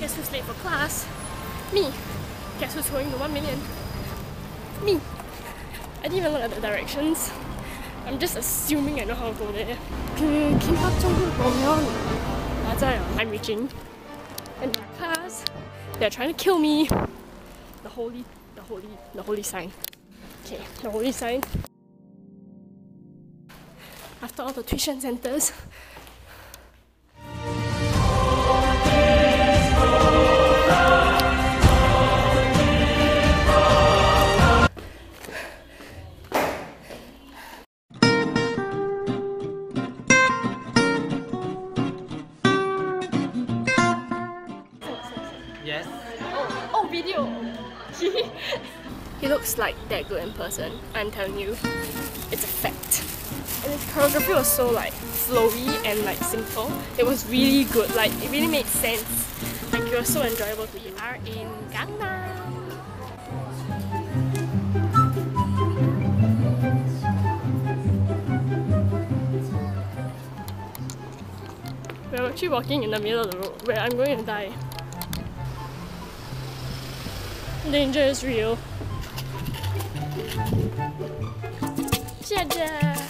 Guess who's late for class? Me. Guess who's going to 1 million? Me. I didn't even look at the directions. I'm just assuming I know how to go there. I'm reaching. And my class, they're trying to kill me. The holy sign. Okay, the holy sign. After all the tuition centers. Yes. Oh, video! He looks like that good in person, I'm telling you. It's a fact. And his choreography was so like flowy and like simple. It was really good, like it really made sense. Like it was so enjoyable to eat. We are in Gangnam. We're actually walking in the middle of the road where I'm going to die. Danger is real. Jaja!